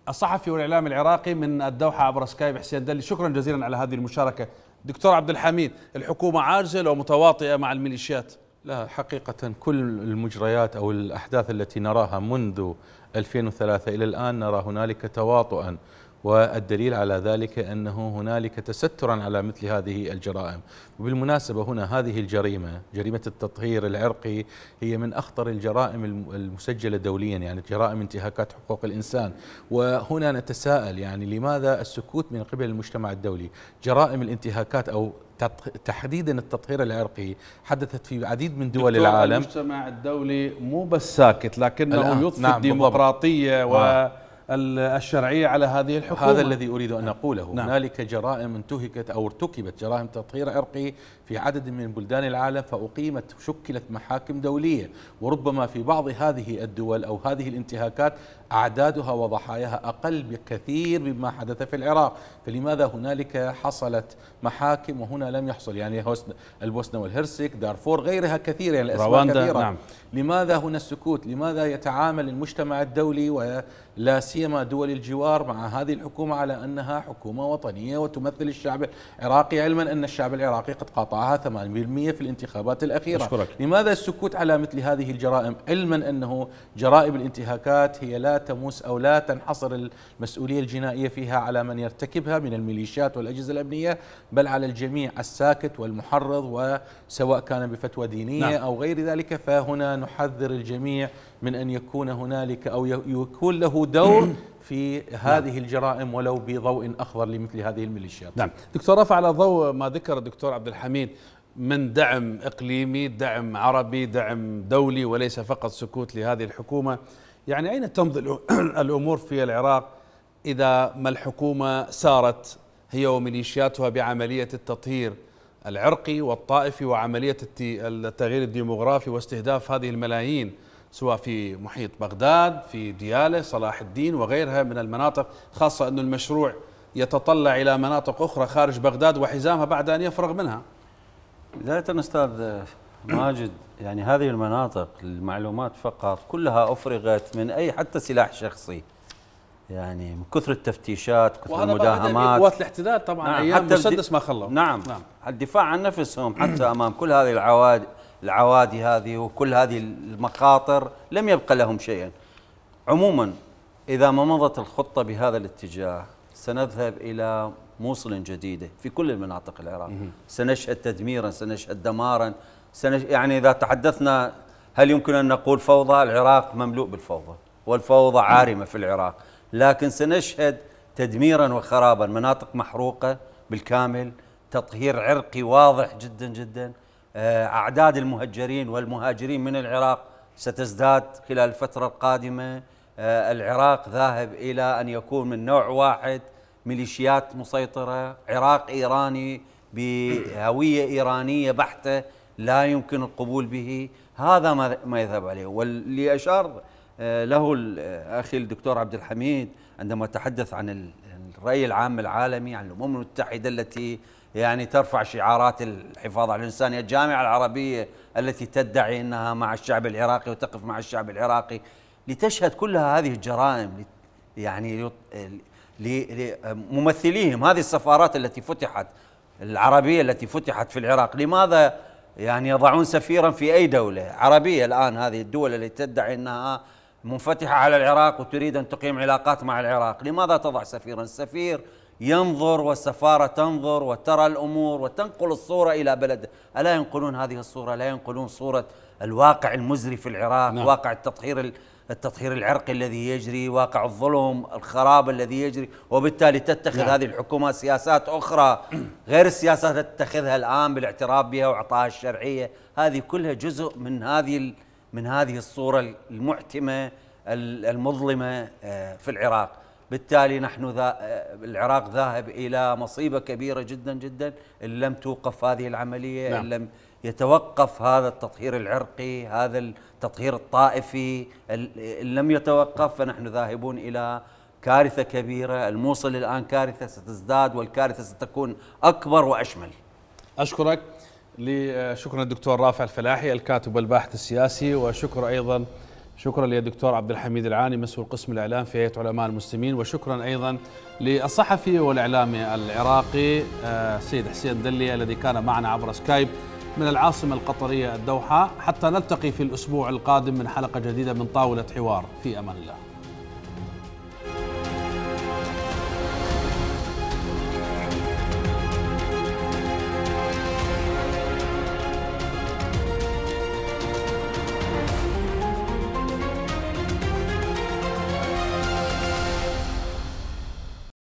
الصحفي والإعلام العراقي من الدوحة عبر سكايب حسين دلي، شكرا جزيلا على هذه المشاركة. دكتور عبد الحميد، الحكومة عاجزة لو متواطئة مع الميليشيات؟ لا، حقيقة كل المجريات أو الأحداث التي نراها منذ ألفين وثلاثة إلى الآن نرى هنالك تواطؤا، والدليل على ذلك أنه هنالك تسترا على مثل هذه الجرائم. وبالمناسبة هنا هذه الجريمة، جريمة التطهير العرقي، هي من أخطر الجرائم المسجلة دوليا، يعني جرائم انتهاكات حقوق الإنسان. وهنا نتساءل يعني لماذا السكوت من قبل المجتمع الدولي؟ جرائم الانتهاكات أو تحديدا التطهير العرقي حدثت في عديد من دول العالم. المجتمع الدولي مو بس ساكت، لكنه يطفي نعم الديمقراطية و آه. الشرعية على هذه الحكومة. هذا الذي أريد أن أقوله. نعم. هنالك جرائم انتهكت أو ارتكبت جرائم تطهير عرقي في عدد من بلدان العالم، فأقيمت وشكلت محاكم دولية، وربما في بعض هذه الدول أو هذه الانتهاكات أعدادها وضحاياها أقل بكثير مما حدث في العراق. فلماذا هنالك حصلت محاكم وهنا لم يحصل؟ يعني البوسنة والهرسك، دارفور، غيرها كثير، يعني الأسماء كثيرة. نعم. لماذا هنا السكوت؟ لماذا يتعامل المجتمع الدولي ولا سيما دول الجوار مع هذه الحكومة على أنها حكومة وطنية وتمثل الشعب العراقي، علما أن الشعب العراقي قد قاطعها ثمانين بالمئة في الانتخابات الأخيرة؟ أشكرك. لماذا السكوت على مثل هذه الجرائم، علما أنه جرائم الانتهاكات هي لا تمس أو لا تنحصر المسؤولية الجنائية فيها على من يرتكبها من الميليشيات والأجهزة الأمنية، بل على الجميع الساكت والمحرض، وسواء كان بفتوى دينية نعم. أو غير ذلك. فهنا نحذر الجميع من أن يكون هنالك أو يكون له دور في هذه نعم. الجرائم ولو بضوء أخضر لمثل هذه الميليشيات. نعم دكتور رافع، على ضوء ما ذكر الدكتور عبد الحميد من دعم إقليمي، دعم عربي، دعم دولي، وليس فقط سكوت لهذه الحكومة، يعني أين تمضي الأمور في العراق إذا ما الحكومة سارت هي وميليشياتها بعملية التطهير العرقي والطائفي وعملية التغيير الديموغرافي واستهداف هذه الملايين، سواء في محيط بغداد، في ديالى، صلاح الدين وغيرها من المناطق، خاصة أن المشروع يتطلع إلى مناطق أخرى خارج بغداد وحزامها بعد أن يفرغ منها؟ بداية أستاذ ماجد، يعني هذه المناطق المعلومات فقط كلها أفرغت من أي حتى سلاح شخصي، يعني من كثر التفتيشات، كثر المداهمات، قوات الاحتلال طبعا نعم. أيام مسدس ما خلوا نعم. نعم الدفاع عن نفسهم حتى أمام كل هذه العوادي العوادي هذه وكل هذه المخاطر لم يبقى لهم شيئا. عموما إذا ما مضت الخطة بهذا الاتجاه سنذهب إلى موصل جديدة في كل المناطق العراق، سنشهد تدميرا، سنشهد دمارا، سنش... يعني إذا تحدثنا هل يمكن أن نقول فوضى؟ العراق مملوء بالفوضى والفوضى عارمة في العراق، لكن سنشهد تدميرا وخرابا، مناطق محروقة بالكامل، تطهير عرقي واضح جدا جدا، أعداد المهجرين والمهاجرين من العراق ستزداد خلال الفترة القادمة. العراق ذاهب إلى أن يكون من نوع واحد، ميليشيات مسيطرة، عراق إيراني بهوية إيرانية بحتة لا يمكن القبول به. هذا ما يذهب عليه، واللي أشار له الأخي الدكتور عبد الحميد عندما تحدث عن الرأي العام العالمي، عن الأمم المتحدة التي يعني ترفع شعارات الحفاظ على الإنسانية، الجامعة العربية التي تدعي أنها مع الشعب العراقي وتقف مع الشعب العراقي، لتشهد كلها هذه الجرائم، يعني لممثليهم هذه السفارات التي فتحت العربية التي فتحت في العراق. لماذا يعني يضعون سفيرا في أي دولة عربية الآن؟ هذه الدول التي تدعي أنها منفتحة على العراق وتريد أن تقيم علاقات مع العراق، لماذا تضع سفيرا؟ السفير ينظر والسفارة تنظر وترى الأمور وتنقل الصورة إلى بلده. ألا ينقلون هذه الصورة؟ لا ينقلون صورة الواقع المزري في العراق. نعم. واقع التطهير التطهير العرقي الذي يجري، واقع الظلم، الخراب الذي يجري، وبالتالي تتخذ نعم. هذه الحكومة سياسات أخرى غير السياسات تتخذها الآن بالاعتراف بها وإعطائها الشرعية. هذه كلها جزء من هذه من هذه الصورة المعتمة المظلمة في العراق. بالتالي نحن ذا العراق ذاهب إلى مصيبة كبيرة جدا جدا إن لم توقف هذه العملية، نعم. إن لم يتوقف هذا التطهير العرقي، هذا التطهير الطائفي، إن لم يتوقف فنحن ذاهبون إلى كارثة كبيرة. الموصل الآن كارثة ستزداد، والكارثة ستكون أكبر وأشمل. أشكرك. شكرا للدكتور رافع الفلاحي الكاتب والباحث السياسي، وشكرا أيضا شكرا للدكتور عبد الحميد العاني مسؤول قسم الإعلام في هيئة علماء المسلمين، وشكرا أيضا للصحفي والإعلامي العراقي سيد حسين دلي الذي كان معنا عبر سكايب من العاصمة القطرية الدوحة. حتى نلتقي في الأسبوع القادم من حلقة جديدة من طاولة حوار. في أمان الله.